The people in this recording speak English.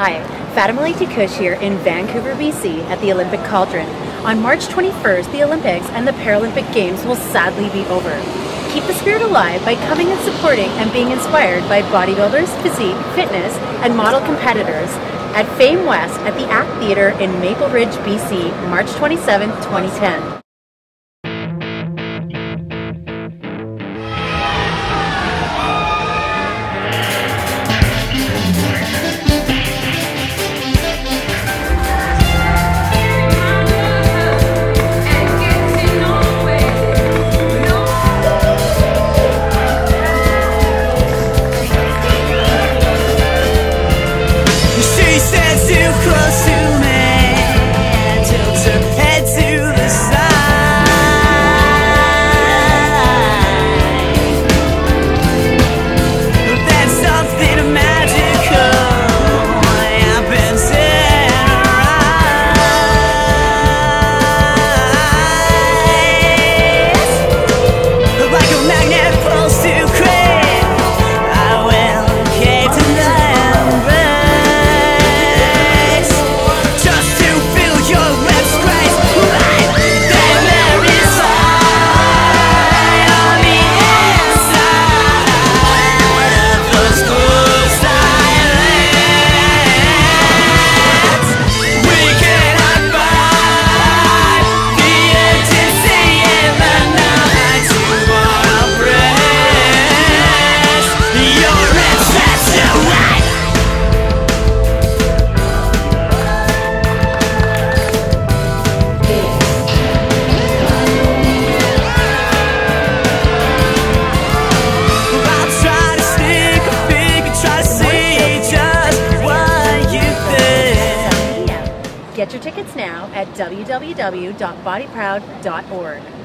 Hi, Fatima Leite Kusch here in Vancouver, BC at the Olympic Cauldron. On March 21st, the Olympics and the Paralympic Games will sadly be over. Keep the spirit alive by coming and supporting and being inspired by bodybuilders, physique, fitness, and model competitors at Fame West at the ACT Theater in Maple Ridge, BC, March 27, 2010. Get your tickets now at www.bodyproud.org.